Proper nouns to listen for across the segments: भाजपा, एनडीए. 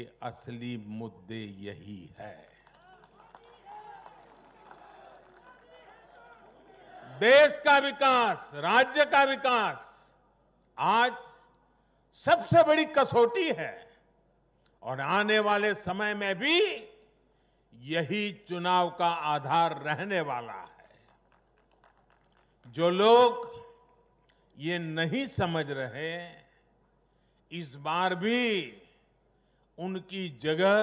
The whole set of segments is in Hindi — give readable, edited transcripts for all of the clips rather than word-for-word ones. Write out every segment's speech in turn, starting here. के असली मुद्दे यही है। देश का विकास, राज्य का विकास आज सबसे बड़ी कसौटी है और आने वाले समय में भी यही चुनाव का आधार रहने वाला है। जो लोग ये नहीं समझ रहे, इस बार भी उनकी जगह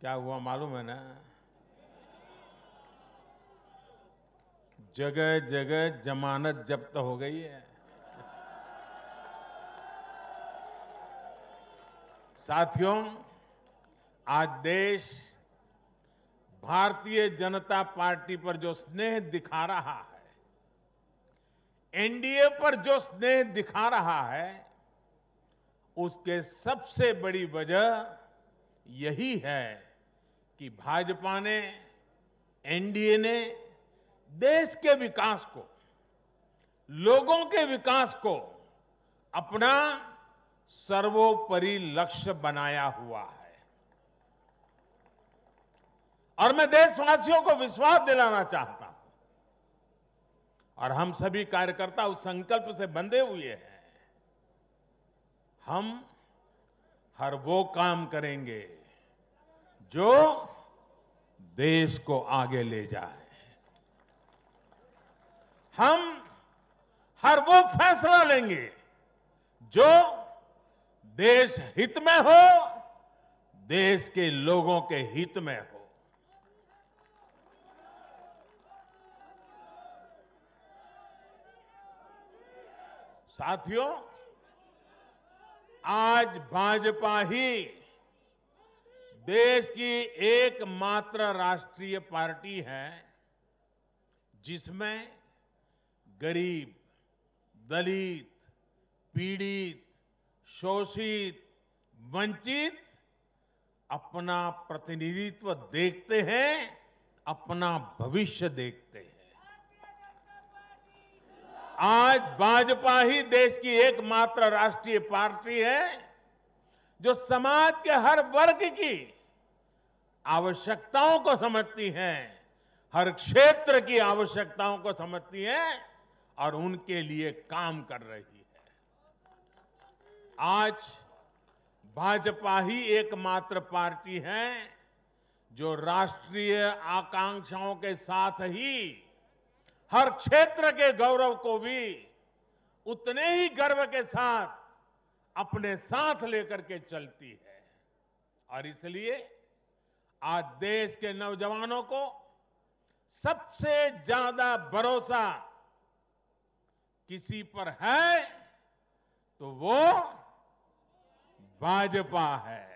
क्या हुआ मालूम है ना, जगह जगह जमानत जब्त हो गई है। साथियों, आज देश भारतीय जनता पार्टी पर जो स्नेह दिखा रहा है, एनडीए पर जो स्नेह दिखा रहा है, उसके सबसे बड़ी वजह यही है कि भाजपा ने, एनडीए ने देश के विकास को, लोगों के विकास को अपना सर्वोपरि लक्ष्य बनाया हुआ है। और मैं देशवासियों को विश्वास दिलाना चाहता हूं, और हम सभी कार्यकर्ता उस संकल्प से बंधे हुए हैं, हम हर वो काम करेंगे जो देश को आगे ले जाए, हम हर वो फैसला लेंगे जो देश हित में हो, देश के लोगों के हित में हो। साथियों, आज भाजपा ही देश की एकमात्र राष्ट्रीय पार्टी है जिसमें गरीब, दलित, पीड़ित, शोषित, वंचित अपना प्रतिनिधित्व देखते हैं, अपना भविष्य देखते हैं। आज भाजपा ही देश की एकमात्र राष्ट्रीय पार्टी है जो समाज के हर वर्ग की आवश्यकताओं को समझती है, हर क्षेत्र की आवश्यकताओं को समझती है और उनके लिए काम कर रही है। आज भाजपा ही एकमात्र पार्टी है जो राष्ट्रीय आकांक्षाओं के साथ ही हर क्षेत्र के गौरव को भी उतने ही गर्व के साथ अपने साथ लेकर के चलती है। और इसलिए आज देश के नौजवानों को सबसे ज्यादा भरोसा किसी पर है तो वो भाजपा है।